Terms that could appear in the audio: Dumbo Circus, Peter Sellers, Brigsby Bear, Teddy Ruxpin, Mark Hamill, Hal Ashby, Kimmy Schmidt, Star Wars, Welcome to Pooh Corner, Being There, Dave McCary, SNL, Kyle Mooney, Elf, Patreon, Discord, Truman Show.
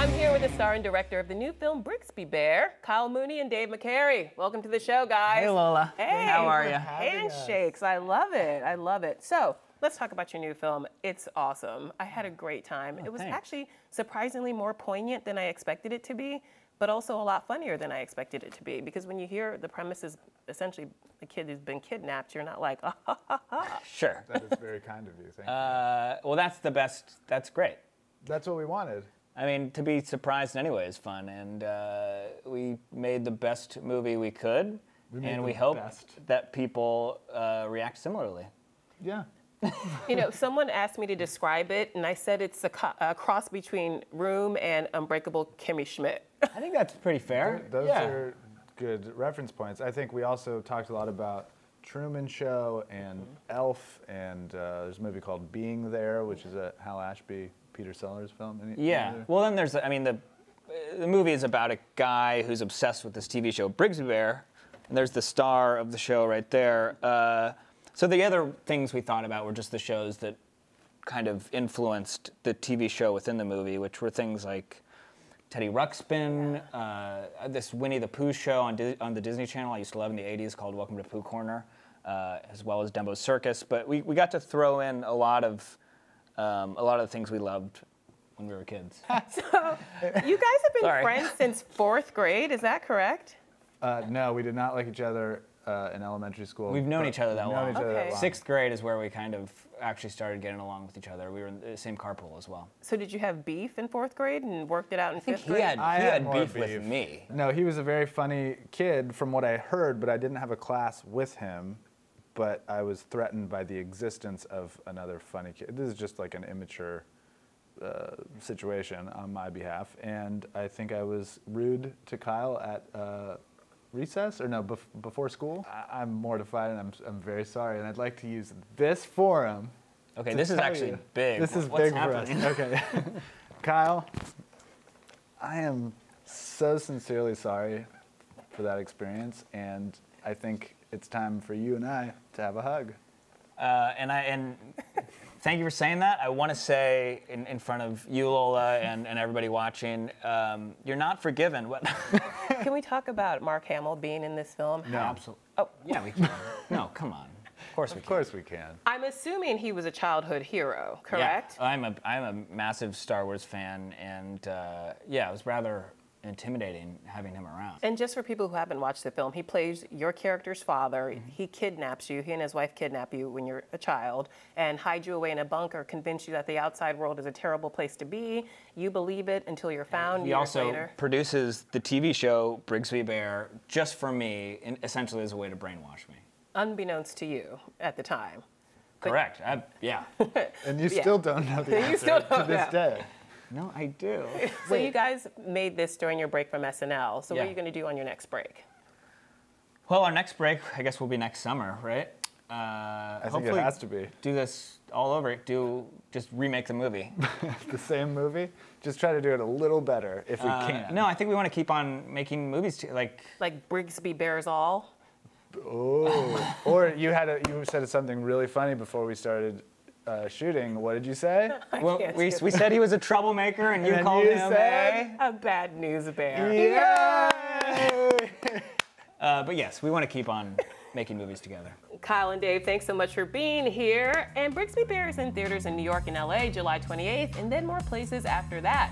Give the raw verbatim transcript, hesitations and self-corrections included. I'm here with the star and director of the new film Brigsby Bear, Kyle Mooney and Dave McCary. Welcome to the show, guys. Hey, Lola. Hey. How are you? Handshakes. I love it. I love it. So, let's talk about your new film. It's awesome. I had a great time. Oh, it was thanks. actually surprisingly more poignant than I expected it to be, but also a lot funnier than I expected it to be. Because when you hear the premise is essentially the kid has been kidnapped, you're not like, ah, ha, ha, ha. Sure. That is very kind of you. Thank uh, you. Well, that's the best. That's great. That's what we wanted. I mean, to be surprised anyway is fun. And uh, we made the best movie we could. We and we hope that people uh, react similarly. Yeah. You know, someone asked me to describe it, and I said it's a, co a cross between Room and Unbreakable Kimmy Schmidt. I think that's pretty fair. Those yeah. are good reference points. I think we also talked a lot about Truman Show and mm-hmm. Elf, and uh, there's a movie called Being There, which is a Hal Ashby, Peter Sellers film. Any, yeah. Any well, then there's, I mean, the, the movie is about a guy who's obsessed with this T V show, Brigsby Bear, and there's the star of the show right there. Uh, So the other things we thought about were just the shows that kind of influenced the T V show within the movie, which were things like Teddy Ruxpin, uh, this Winnie the Pooh show on, Di on the Disney Channel I used to love in the eighties called Welcome to Pooh Corner, uh, as well as Dumbo Circus. But we, we got to throw in a lot of um, a lot of the things we loved when we were kids. So you guys have been Sorry. friends since fourth grade, is that correct? Uh, no, we did not like each other. Uh, in elementary school. We've known each other that long. Okay. Sixth grade is where we kind of actually started getting along with each other. We were in the same carpool as well. So did you have beef in fourth grade and worked it out in fifth grade? I think he had, he had, had beef, beef with me. No, he was a very funny kid from what I heard, but I didn't have a class with him. But I was threatened by the existence of another funny kid. This is just like an immature uh, situation on my behalf. And I think I was rude to Kyle at... Uh, recess or no, bef before school? I I'm mortified and I'm, I'm very sorry, and I'd like to use this forum. Okay, this is actually you. big. This is What's big happening? for us. Okay. Kyle, I am so sincerely sorry for that experience, and I think it's time for you and I to have a hug. Uh, and I and thank you for saying that. I want to say in, in front of you, Lola, and, and everybody watching, um, you're not forgiven. What? Can we talk about Mark Hamill being in this film? No, absolutely. Oh, yeah, we can. No, come on. Of course we can. Of course we can. I'm assuming he was a childhood hero, correct? Yeah. I'm a I'm a massive Star Wars fan, and uh, yeah, it was rather intimidating having him around. And just for people who haven't watched the film, he plays your character's father. Mm-hmm. He kidnaps you. He and his wife kidnap you when you're a child and hide you away in a bunker, convince you that the outside world is a terrible place to be. You believe it until you're found. He also later. produces the T V show Brigsby Bear just for me, and essentially as a way to brainwash me. Unbeknownst to you at the time. But Correct. I, yeah. And you yeah. still don't know the answer you still don't to this know. day. No, I do. So Wait. you guys made this during your break from S N L. So yeah. what are you going to do on your next break? Well, our next break, I guess, will be next summer, right? Uh, I think it has to be. Do this all over. Do just remake the movie. The same movie. Just try to do it a little better if we uh, can. No, I think we want to keep on making movies too, like like Brigsby Bears All. Oh, or you had a, you said something really funny before we started. Uh, shooting, what did you say? Well, we, we said he was a troublemaker, and you and called you him said, a bad news bear. Yay! uh, but yes, we want to keep on making movies together. Kyle and Dave, thanks so much for being here. And Brigsby Bear is in theaters in New York and L A July twenty-eighth, and then more places after that.